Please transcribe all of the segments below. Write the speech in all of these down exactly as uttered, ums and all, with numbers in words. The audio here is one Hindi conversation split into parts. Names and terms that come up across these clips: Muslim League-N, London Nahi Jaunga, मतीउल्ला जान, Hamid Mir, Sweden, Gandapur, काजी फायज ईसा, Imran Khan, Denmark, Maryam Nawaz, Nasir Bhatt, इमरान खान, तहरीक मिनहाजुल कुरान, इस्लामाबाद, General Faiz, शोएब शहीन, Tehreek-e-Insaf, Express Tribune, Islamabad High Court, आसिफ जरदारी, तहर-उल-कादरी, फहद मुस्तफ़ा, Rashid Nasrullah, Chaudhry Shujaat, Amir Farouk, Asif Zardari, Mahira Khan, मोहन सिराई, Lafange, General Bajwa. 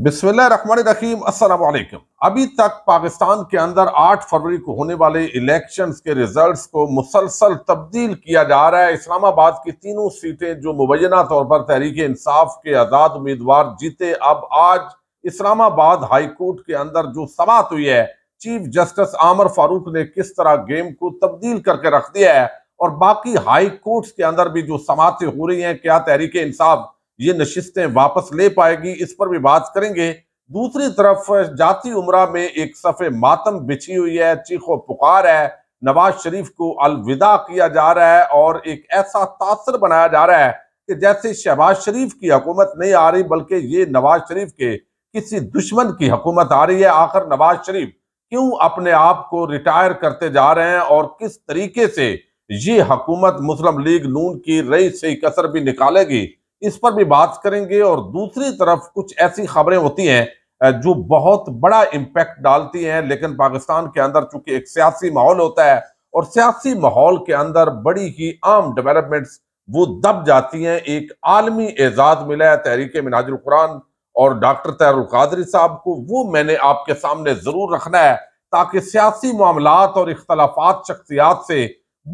बिस्मिल्लाहिर्रहमानिर्रहीम, अस्सलाम वालेकुम। अभी तक पाकिस्तान के अंदर आठ फरवरी को होने वाले इलेक्शंस के रिजल्ट्स को मुसलसल तब्दील किया जा रहा है। इस्लामाबाद की तीनों सीटें जो मुबैना तौर पर तहरीक इंसाफ के आज़ाद उम्मीदवार जीते, अब आज इस्लामाबाद हाई कोर्ट के अंदर जो समात हुई है, चीफ जस्टिस आमिर फारूक ने किस तरह गेम को तब्दील करके रख दिया है, और बाकी हाई कोर्ट्स के अंदर भी जो समातें हो रही हैं, क्या तहरीक इंसाफ ये नशिस्तें वापस ले पाएगी, इस पर भी बात करेंगे। दूसरी तरफ जाती उमरा में एक सफ़े मातम बिछी हुई है, चीखो पुकार है, नवाज शरीफ को अलविदा किया जा रहा है और एक ऐसा तासर बनाया जा रहा है कि जैसे शहबाज शरीफ की हुकूमत नहीं आ रही, बल्कि ये नवाज शरीफ के किसी दुश्मन की हुकूमत आ रही है। आखिर नवाज शरीफ क्यों अपने आप को रिटायर करते जा रहे हैं और किस तरीके से ये हुकूमत मुस्लिम लीग नून की रईस से कसर भी निकालेगी, इस पर भी बात करेंगे। और दूसरी तरफ कुछ ऐसी खबरें होती हैं जो बहुत बड़ा इम्पैक्ट डालती हैं, लेकिन पाकिस्तान के अंदर चूंकि एक सियासी माहौल होता है और सियासी माहौल के अंदर बड़ी ही आम डेवलपमेंट्स वो दब जाती हैं। एक आलमी एजाज़ मिला है तहरीक मिनहाजुल कुरान और डॉक्टर तहर कादरी साहब को, वो मैंने आपके सामने ज़रूर रखना है ताकि सियासी मामलात और इख्तलाफात शख्सियात से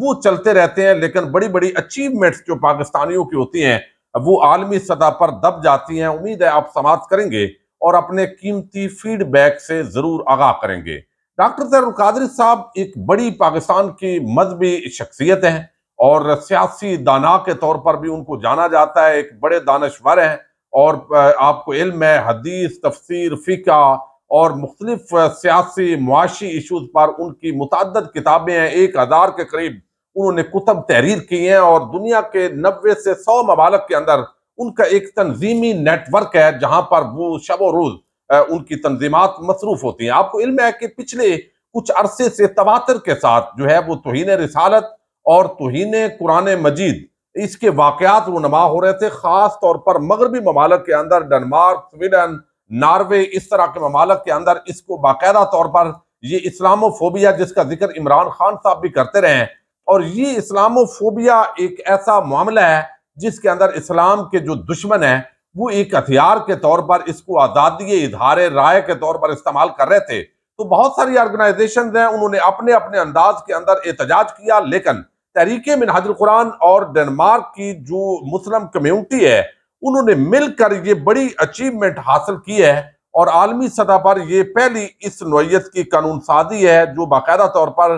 वो चलते रहते हैं, लेकिन बड़ी बड़ी अचीवमेंट्स जो पाकिस्तानियों की होती हैं वो आलमी सतह पर दब जाती हैं। उम्मीद है आप समाप्त करेंगे और अपने कीमती फीडबैक से जरूर आगाह करेंगे। डॉक्टर तहर-उल-कादरी साहब एक बड़ी पाकिस्तान की मजहबी शख्सियत हैं और सियासी दाना के तौर पर भी उनको जाना जाता है। एक बड़े दानश्वर हैं और आपको इल्म है हदीस, तफसीर, फ़िक़्ह और मुख्तलिफ सियासी मुआशी इशूज़ पर उनकी मुतअद्दिद किताबें हैं। एक हज़ार के करीब उन्होंने कुतब तहरीर की हैं और दुनिया के नब्बे से सौ ममालिक के अंदर उनका एक तंजीमी नेटवर्क है, जहां पर वो शब और रोज उनकी तंजीमात मसरूफ होती हैं। आपको इल्म है कि पिछले कुछ अरसे से तवातर के साथ जो है वो तौहीन रिसालत और तौहीन कुरान मजीद इसके वाकयात रुनमा हो रहे थे, खास तौर पर मगरबी ममालिक के अंदर डेनमार्क, स्वीडन, नॉर्वे, इस तरह के ममालिक के अंदर इसको बाकायदा तौर पर ये इस्लामोफोबिया जिसका जिक्र इमरान खान साहब भी करते रहे हैं, और ये इस्लामोफोबिया एक ऐसा मामला है जिसके अंदर इस्लाम के जो दुश्मन हैं वो एक हथियार के तौर पर इसको आज़ादी इधार राय के तौर पर इस्तेमाल कर रहे थे। तो बहुत सारी ऑर्गेनाइजेशंस हैं, उन्होंने अपने अपने अंदाज के अंदर एहतजाज किया, लेकिन तहरीक मिनहाजुल कुरान और डेनमार्क की जो मुस्लिम कम्यूनिटी है उन्होंने मिलकर ये बड़ी अचीवमेंट हासिल की है और आलमी सतह पर यह पहली इस नौयत की कानून साजी है जो बाकायदा तौर पर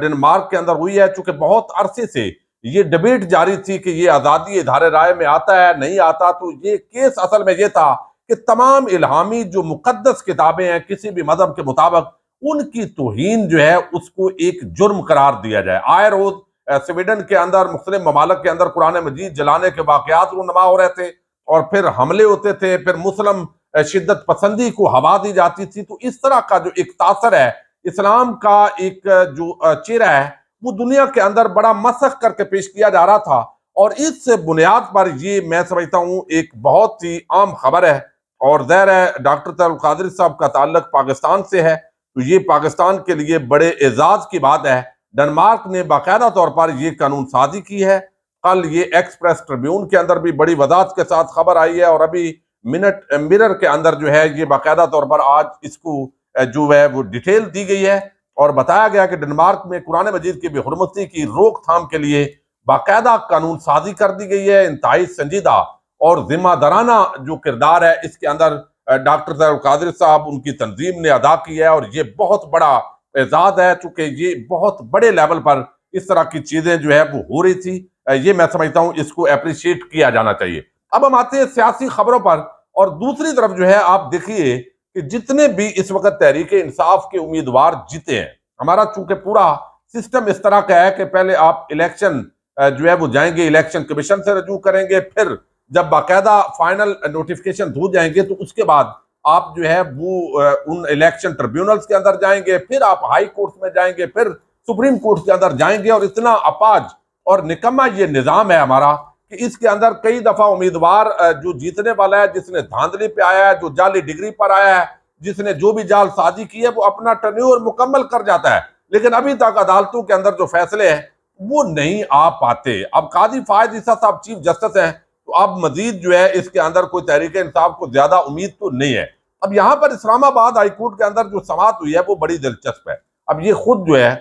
डेनमार्क के अंदर हुई है। चूंकि बहुत अरसे से ये डिबेट जारी थी कि ये आज़ादी इधारे राय में आता है नहीं आता, तो ये केस असल में ये था कि तमाम इल्हामी जो मुकद्दस किताबें हैं किसी भी मजहब के मुताबिक उनकी तौहीन जो है उसको एक जुर्म करार दिया जाए। आए रोज स्वीडन के अंदर, मुस्लिम ममालिक के अंदर कुरान मजीद जलाने के वाकयात रुनमा हो रहे थे और फिर हमले होते थे, फिर मुस्लिम शिद्दत पसंदी को हवा दी जाती थी। तो इस तरह का जो एक तासर है, इस्लाम का एक जो चेहरा है वो दुनिया के अंदर बड़ा मसख करके पेश किया जा रहा था, और इस बुनियाद पर ये मैं समझता हूँ एक बहुत ही आम खबर है। और ज़ाहिर है डॉक्टर तहर-उल-कादरी साहब का ताल्लुक पाकिस्तान से है, तो ये पाकिस्तान के लिए बड़े एजाज़ की बात है। डेनमार्क ने बाकायदा तौर पर ये कानून साजी की है। कल ये एक्सप्रेस ट्रिब्यून के अंदर भी बड़ी वजाहत के साथ खबर आई है और अभी मिनट मिरर के अंदर जो है ये बाकायदा तौर पर आज इसको जो है वो डिटेल दी गई है और बताया गया कि डेनमार्क में कुरान मजीद की बेहुरमती की रोकथाम के लिए बाकायदा कानून साजी कर दी गई है। इंतहाई संजीदा और जिम्मेदाराना जो किरदार है इसके अंदर डॉक्टर तहर-उल-कादरी साहब उनकी तंजीम ने अदा की है और ये बहुत बड़ा एजाज है, चूँकि ये बहुत बड़े लेवल पर इस तरह की चीज़ें जो है वो हो रही थी। ये मैं समझता हूँ इसको अप्रिशिएट किया जाना चाहिए। अब हम आते हैं सियासी खबरों पर, और दूसरी तरफ जो है आप देखिए कि जितने भी इस वक्त तहरीक इंसाफ के उम्मीदवार जीते हैं, हमारा चूंकि पूरा सिस्टम इस तरह का है कि पहले आप इलेक्शन जो है वो जाएंगे, इलेक्शन कमीशन से रजू करेंगे, फिर जब बाकायदा फाइनल नोटिफिकेशन हो जाएंगे तो उसके बाद आप जो है वो उन इलेक्शन ट्रिब्यूनल्स के अंदर जाएंगे, फिर आप हाई कोर्ट में जाएंगे, फिर सुप्रीम कोर्ट के अंदर जाएंगे। और इतना अपाज और निकम्मा ये निज़ाम है हमारा कि इसके अंदर कई दफ़ा उम्मीदवार जो जीतने वाला है, जिसने धांधली पे आया है, जो जाली डिग्री पर आया है, जिसने जो भी जाल साजी की है, वो अपना टर्न्योर मुकम्मल कर जाता है, लेकिन अभी तक अदालतों के अंदर जो फैसले हैं वो नहीं आ पाते। अब काजी फायज ईसा साहब चीफ जस्टिस हैं, तो अब मजीद जो है इसके अंदर कोई तहरीक इंसाफ को ज़्यादा उम्मीद तो नहीं है, अब यहाँ पर इस्लामाबाद हाई कोर्ट के अंदर जो समात हुई है वो बड़ी दिलचस्प है। अब ये खुद जो है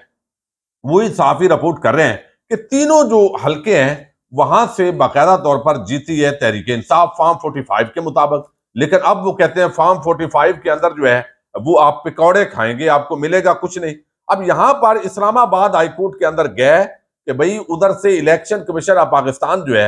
वही सहाफी रिपोर्ट कर रहे हैं कि तीनों जो हलके हैं वहां से बाकायदा तौर पर जीती है Tehreek Insaf form forty five के मुताबिक। लेकिन अब वो कहते हैं फार्म फोर्टी फाइव के अंदर जो है वो आप पकौड़े खाएंगे, आपको मिलेगा कुछ नहीं। अब यहाँ पर इस्लामाबाद हाई कोर्ट के अंदर गए कि भाई उधर से इलेक्शन कमीशन ऑफ पाकिस्तान जो है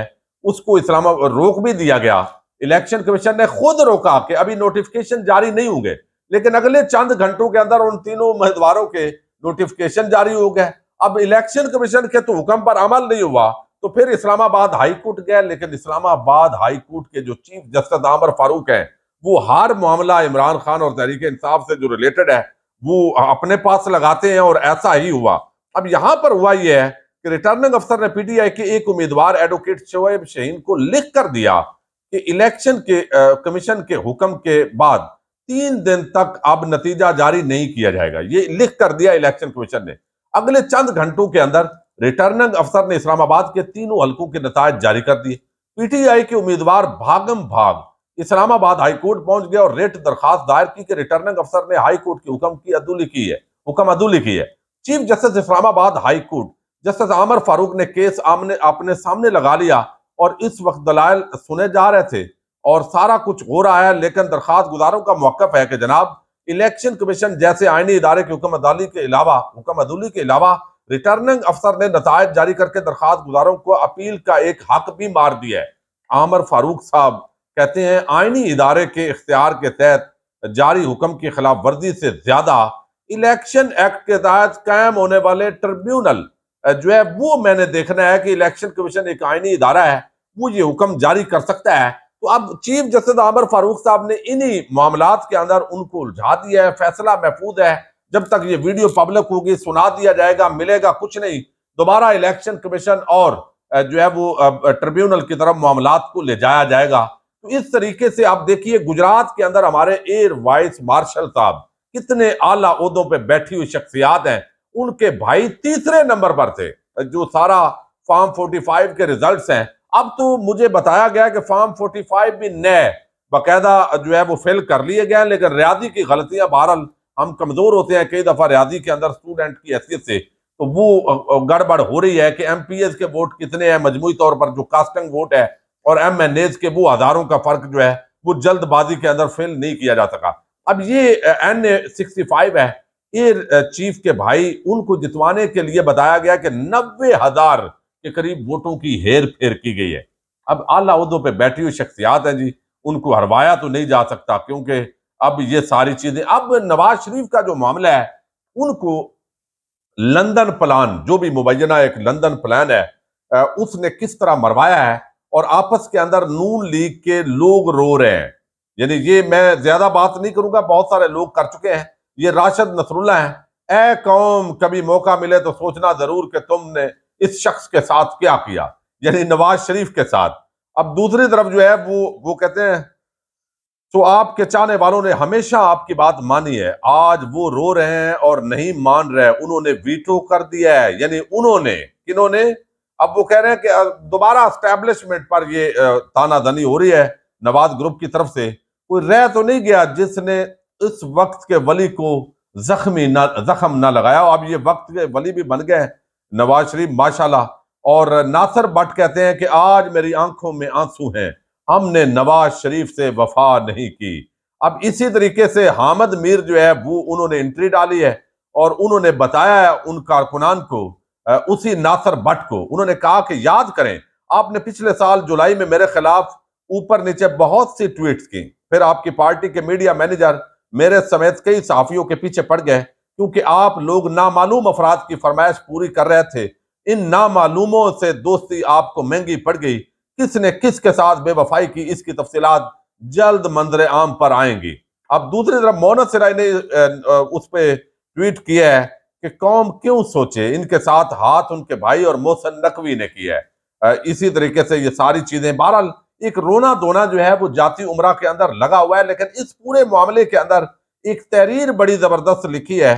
उसको इस्लामाबाद रोक भी दिया गया, इलेक्शन कमीशन ने खुद रोका कि अभी नोटिफिकेशन जारी नहीं होंगे। लेकिन अगले चंद घंटों के अंदर उन तीनों उम्मीदवारों के नोटिफिकेशन जारी हो गए। अब इलेक्शन कमीशन के तो हुक्म पर अमल नहीं हुआ तो फिर इस्लामाबाद हाई कोर्ट गए। लेकिन इस्लामाबाद हाई कोर्ट के जो चीफ जस्टिस आमिर फारूक हैं वो हर मामला इमरान खान और तहरीक इंसाफ से जो रिलेटेड है वो अपने पास लगाते हैं और ऐसा ही हुआ। अब यहाँ पर हुआ यह है कि रिटर्निंग अफसर ने पीटीआई के एक उम्मीदवार एडवोकेट शोएब शहीन को लिख कर दिया कि इलेक्शन के कमीशन के हुक्म के बाद तीन दिन तक अब नतीजा जारी नहीं किया जाएगा, ये लिख कर दिया इलेक्शन कमीशन ने। अगले चंद घंटों के अंदर रिटर्निंग अफसर ने इस्लामाबाद के तीनों हलकों के नतीजे जारी कर दिए। पीटीआई के उम्मीदवार भागम भाग इस्लामाबाद हाईकोर्ट पहुंच गया और रिट दरखास्त दायर की कि रिटर्निंग अफसर ने हाईकोर्ट के हुक्म की अदुली की है हुक्म अदुली की है। Chief justice इस्लामाबाद high court justice Aamir Farooq ने केस अपने सामने लगा लिया और इस वक्त दलाइल सुने जा रहे थे और सारा कुछ हो रहा है। लेकिन दरखास्त गुजारों का मौकफ है कि जनाब इलेक्शन कमीशन जैसे आईनी इदारे के हुक्म अदाली के अलावा हुक्म अदुली के अलावा रिटर्निंग अफसर ने नतायज जारी करके दरखास्त गुजारों को अपील का एक हक भी मार दिया है। आमिर फारूक साहब कहते हैं आईनी इदारे के इख्तियार के तहत जारी हुक्म की खिलाफ वर्जी से ज्यादा इलेक्शन एक्ट के तहत कायम होने वाले ट्रिब्यूनल जो है वो मैंने देखना है कि इलेक्शन कमीशन एक आईनी इदारा है, वो ये हुक्म जारी कर सकता है। तो अब चीफ जस्टिस आमिर फारूक साहब ने इन्हीं मामलात के अंदर उनको उलझा दिया है। फैसला महफूज है, जब तक ये वीडियो पब्लिक होगी सुना दिया जाएगा, मिलेगा कुछ नहीं। दोबारा इलेक्शन कमीशन और जो है वो ट्रिब्यूनल की तरफ मामलात को ले जाया जाएगा। तो इस तरीके से आप देखिए गुजरात के अंदर हमारे एयर वाइस मार्शल साहब कितने आला ओहदों पर बैठी हुई शख्सियात हैं, उनके भाई तीसरे नंबर पर थे जो सारा फार्म फोर्टी फाइव के रिजल्ट्स हैं। अब तो मुझे बताया गया कि फार्म फोर्टी फाइव भी नए बाकायदा जो है वो फेल कर लिए गए। लेकिन रियाजी की गलतियां, बहरहाल हम कमजोर होते हैं कई दफा रियाजी के अंदर स्टूडेंट की हैसियत से, तो वो गड़बड़ हो रही है कि एमपीएस के वोट कितने हैं मजमूई तौर पर जो कास्टिंग वोट है और एमएनएज के वो हजारों का फर्क जो है वो जल्दबाजी के अंदर फेल नहीं किया जा सका। अब ये एन सिक्सटी फाइव है एयर चीफ के भाई, उनको जितवाने के लिए बताया गया कि नब्बे हजार के करीब वोटों की हेर फेर की गई है। अब आला उहदों पे बैठी हुई शख्सियात हैं जी, उनको हरवाया तो नहीं जा सकता क्योंकि अब ये सारी चीजें। अब नवाज शरीफ का जो मामला है उनको लंदन प्लान, जो भी मुबैना एक लंदन प्लान है, उसने किस तरह मरवाया है और आपस के अंदर नून लीग के लोग रो रहे हैं। यानी ये मैं ज्यादा बात नहीं करूंगा, बहुत सारे लोग कर चुके हैं। ये राशिद नसरुल्ला है, ए कौम कभी मौका मिले तो सोचना जरूर कि तुमने इस शख्स के साथ क्या किया, यानी नवाज शरीफ के साथ। अब दूसरी तरफ जो है वो वो कहते हैं तो आपके चाहने वालों ने हमेशा आपकी बात मानी है, आज वो रो रहे हैं और नहीं मान रहे, उन्होंने वीटो कर दिया है। यानी उन्होंने किन्होंने, अब वो कह रहे हैं कि दोबारा एस्टेब्लिशमेंट पर ये तानाजनी हो रही है नवाज ग्रुप की तरफ से। कोई रह तो नहीं गया जिसने इस वक्त के वली को जख्मी ना जख्म ना लगाया। अब ये वक्त के वली भी बन गए नवाज शरीफ माशाल्लाह। और नासिर भट्ट कहते हैं कि आज मेरी आंखों में आंसू हैं, हमने नवाज शरीफ से वफा नहीं की। अब इसी तरीके से हामिद मीर जो है वो उन्होंने एंट्री डाली है और उन्होंने बताया है उन कारकुनान को, उसी नासिर भट्ट को, उन्होंने कहा कि याद करें आपने पिछले साल जुलाई में मेरे खिलाफ ऊपर नीचे बहुत सी ट्वीट्स की, फिर आपकी पार्टी के मीडिया मैनेजर मेरे समेत कई सहाफियों के पीछे पड़ गए क्योंकि आप लोग नामालूम अफराद की फरमाइश पूरी कर रहे थे। इन नामालूमों से दोस्ती आपको महंगी पड़ गई, किसने किसके साथ बेवफाई की इसकी तफसीलात जल्द मंजर आम पर आएंगी। अब दूसरी तरफ मोहन सिराई ने उस पर ट्वीट किया है कि कौम क्यों सोचे, इनके साथ हाथ उनके भाई और मोहसिन नकवी ने किया है। इसी तरीके से ये सारी चीजें, बहरहाल एक रोना धोना जो है वो जाती उम्रा के अंदर लगा हुआ है। लेकिन इस पूरे मामले के अंदर एक तहरीर बड़ी जबरदस्त लिखी है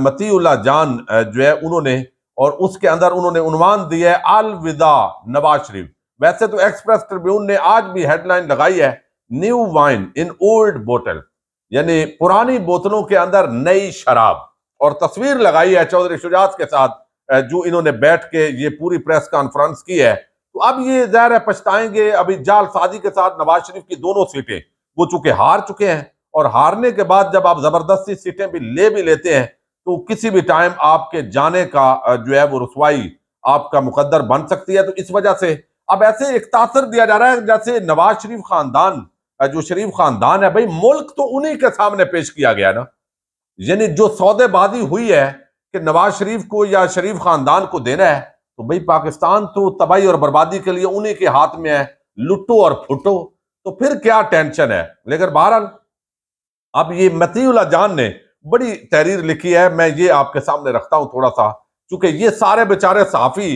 मतीउल्ला जान जो है उन्होंने, और उसके अंदर उन्होंने उन्वान दिया है अलविदा नवाज शरीफ। वैसे तो एक्सप्रेस ट्रिब्यून ने आज भी हेडलाइन लगाई है न्यू वाइन इन ओल्ड बोतल, यानी पुरानी बोतलों के अंदर नई शराब। और तस्वीर लगाई है चौधरी शुजात के साथ जो इन्होंने बैठ के ये पूरी प्रेस कॉन्फ्रेंस की है। तो अब ये ज़ाहिर है पछताएंगे। अभी जालसाजी के साथ नवाज शरीफ की दोनों सीटें वो चूंकि हार चुके हैं, और हारने के बाद जब आप जबरदस्ती सीटें भी ले भी लेते हैं तो किसी भी टाइम आपके जाने का जो है वो रुसवाई आपका मुकद्दर बन सकती है। तो इस वजह से अब ऐसे एक तासर दिया जा रहा है जैसे नवाज शरीफ खानदान जो शरीफ खानदान है, भाई मुल्क तो उन्हीं के सामने पेश किया गया ना। यानी जो सौदेबाजी हुई है कि नवाज शरीफ को या शरीफ खानदान को देना है, तो भाई पाकिस्तान तो तबाही और बर्बादी के लिए उन्हीं के हाथ में है, लुटो और फुटो, तो फिर क्या टेंशन है। लेकिन बहरहाल अब ये मतीउल्ला जान ने बड़ी तहरीर लिखी है, मैं ये आपके सामने रखता हूँ थोड़ा सा, क्योंकि ये सारे बेचारे सहाफ़ी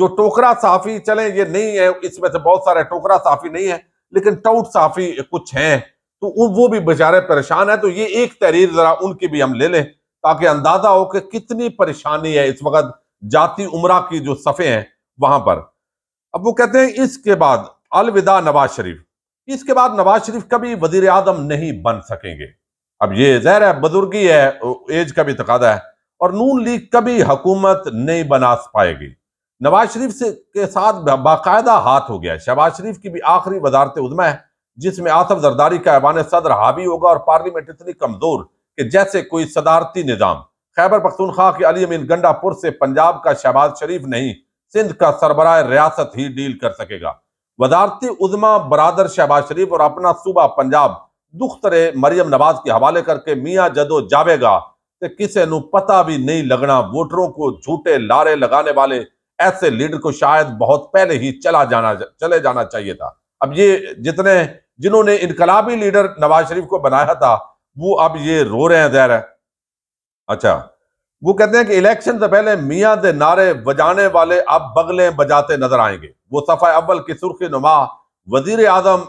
जो टोकरा सहाफ़ी चले ये नहीं है, इसमें से बहुत सारे टोकरा सहाफ़ी नहीं है लेकिन टाउट सहाफ़ी कुछ हैं, तो वो भी बेचारे परेशान है। तो ये एक तहरीर ज़रा उनकी भी हम ले लें ताकि अंदाज़ा हो कि कितनी परेशानी है इस वक्त जाती उमरा की जो सफ़े हैं वहाँ पर। अब वो कहते हैं इसके बाद अलविदा नवाज शरीफ, इसके बाद नवाज शरीफ कभी वज़ीर आज़म नहीं बन सकेंगे। अब ये ज़ाहिर है बुजुर्गी है, एज का भी तकादा है, और नून लीग कभी हुकूमत नहीं बना पाएगी। नवाज शरीफ से के साथ बाकायदा हाथ हो गया। शहबाज शरीफ की भी आखिरी वजारत उज़्मा है जिसमें आसिफ जरदारी का ऐवान सदर हावी होगा, और पार्लियामेंट इतनी कमज़ोर कि जैसे कोई सदारती निज़ाम। खैबर पख्तूनख्वा के अली अमीन गंडापुर से पंजाब का शहबाज शरीफ नहीं, सिंध का सरबराह रियासत ही डील कर सकेगा। वजारती उज़्मा बरदर शहबाज शरीफ और अपना सूबा पंजाब दुख्तरे मरियम नवाज के हवाले करके मियाँ जदो जावेगा ते किसे नू पता भी नहीं लगना। वोटरों को झूठे लारे लगाने वाले ऐसे लीडर को शायद बहुत पहले ही चला जाना चले जाना चाहिए था। अब ये जितने जिन्होंने इनकलाबी लीडर नवाज शरीफ को बनाया था वो अब ये रो रहे हैं ज़ाहिर है। अच्छा वो कहते हैं कि इलेक्शन से पहले मियाँ दे नारे बजाने वाले अब बगलें बजाते नजर आएंगे। वो सफ़ा अव्वल की सुर्खी नुमा वजीर आजम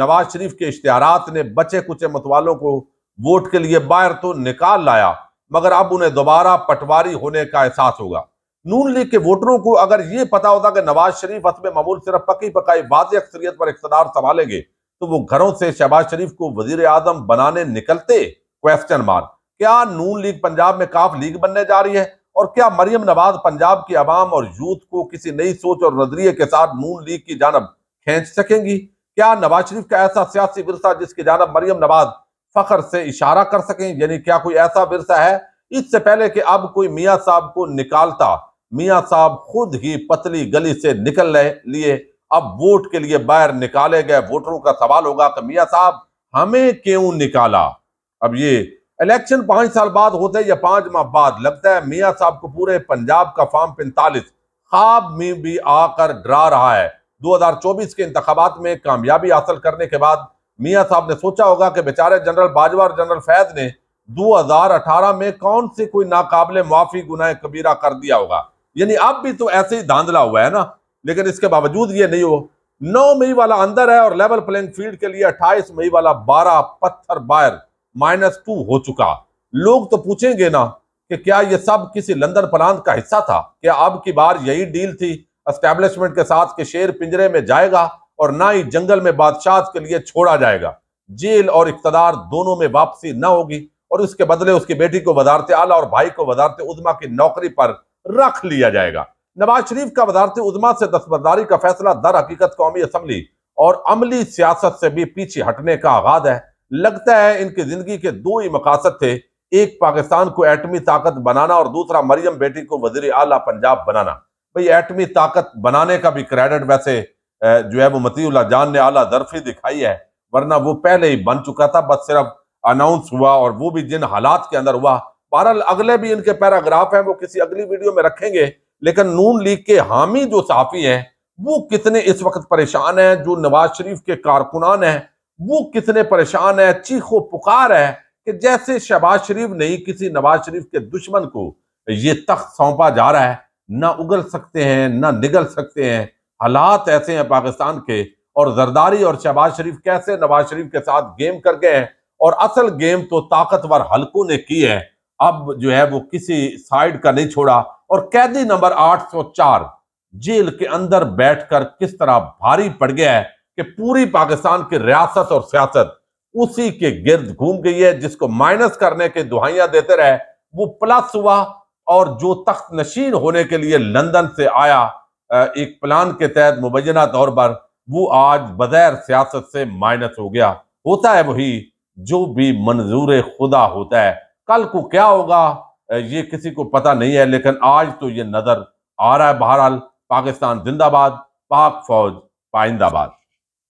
नवाज शरीफ के इश्तिहारात ने बचे कुचे मतवालों को वोट के लिए बाहर तो निकाल लाया, मगर अब उन्हें दोबारा पटवारी होने का एहसास होगा। नून लीग के वोटरों को अगर ये पता होता कि नवाज शरीफ हतम मामूल सिर्फ पकी पकाई वाज़े अक्सरियत पर इक़्तिदार संभालेंगे, तो वो घरों से शहबाज शरीफ को वजीर आजम बनाने निकलते। क्वेश्चन मार्क, क्या नून लीग पंजाब में काफ लीग बनने जा रही है? और क्या मरियम नवाज पंजाब की आवाम और यूथ को किसी नई सोच और नजरिए के साथ नून लीग की जानब खींच सकेंगी? क्या नवाज शरीफ का ऐसा सियासी विरसा जिसकी जानब मरियम नवाज फखर से इशारा कर सकें? यानी क्या कोई ऐसा विरसा है? इससे पहले कि अब कोई मियाँ साहब को निकालता, मियाँ साहब खुद ही पतली गली से निकल लिए अब वोट के लिए बाहर निकाले गए। वोटरों का सवाल होगा कि मियाँ साहब हमें क्यों निकाला? अब ये इलेक्शन पाँच साल बाद होते हैं या पाँच माह बाद, लगता है मियाँ साहब को पूरे पंजाब का फार्म पैंतालीस ख्वाब में भी आकर डरा रहा है। दो हज़ार चौबीस के इंतखाबात में कामयाबी हासिल करने के बाद मियाँ साहब ने सोचा होगा कि बेचारे जनरल बाजवा और जनरल फैज ने दो हज़ार अठारह में कौन से कोई नाकाबिले माफी गुनाह कबीरा कर दिया होगा। यानी अब भी तो ऐसे ही धांधला हुआ है ना, लेकिन इसके बावजूद ये नहीं हो। नौ मई वाला अंदर है और लेवल प्लेइंग फील्ड के लिए अट्ठाईस मई वाला बारह पत्थर बाहर माइनस टू हो चुका। लोग तो पूछेंगे ना कि क्या ये सब किसी लंदन प्लान का हिस्सा था? क्या अब की बार यही डील थी एस्टैब्लिशमेंट के साथ कि शेर पिंजरे में जाएगा और ना ही जंगल में बादशाह के लिए छोड़ा जाएगा? जेल और इक़्तिदार दोनों में वापसी न होगी, और उसके बदले उसकी बेटी को वज़ारत आला और भाई को वज़ारत उज़्मा की नौकरी पर रख लिया जाएगा। नवाज शरीफ का वज़ारत उज़्मा से दस्तबरदारी का फैसला दर हकीकत कौमी असम्बली और अमली सियासत से भी पीछे हटने का आगाज है। लगता है इनकी जिंदगी के दो ही मकासद थे, एक पाकिस्तान को एटमी ताकत बनाना और दूसरा मरियम बेटी को वज़ीर आला पंजाब बनाना। भाई एटमी ताकत बनाने का भी क्रेडिट वैसे जो है वो मतीउल्ला जान ने आला ज़रफ़ी दिखाई है, वरना वो पहले ही बन चुका था, बस सिर्फ अनाउंस हुआ, और वो भी जिन हालात के अंदर हुआ। बहरहाल अगले भी इनके पैराग्राफ हैं, वो किसी अगली वीडियो में रखेंगे। लेकिन नून लीग के हामी जो सहाफ़ी हैं वो कितने इस वक्त परेशान हैं, जो नवाज शरीफ के कारकुनान हैं वो कितने परेशान हैं। चीखो पुकार है कि जैसे शहबाज शरीफ नहीं किसी नवाज शरीफ के दुश्मन को ये तख्त सौंपा जा रहा है, ना उगल सकते हैं ना निगल सकते हैं। हालात ऐसे हैं पाकिस्तान के, और जरदारी और शहबाज शरीफ कैसे नवाज शरीफ के साथ गेम कर गए हैं, और असल गेम तो ताकतवर हलकों ने की है। अब जो है वो किसी साइड का नहीं छोड़ा। और कैदी नंबर आठ सौ चार जेल के अंदर बैठकर किस तरह भारी पड़ गया है कि पूरी पाकिस्तान की रियासत और सियासत उसी के गिर्द घूम गई है, जिसको माइनस करने के दुहाइयां देते रहे वो प्लस हुआ, और जो तख्त नशीन होने के लिए लंदन से आया एक प्लान के तहत मुबैना तौर पर, वो आज बगैर सियासत से माइनस हो गया। होता है वही जो भी मंजूर खुदा होता है, कल को क्या होगा ये किसी को पता नहीं है, लेकिन आज तो ये नजर आ रहा है। बहरहाल, पाकिस्तान जिंदाबाद, पाक फौज पाइंदाबाद।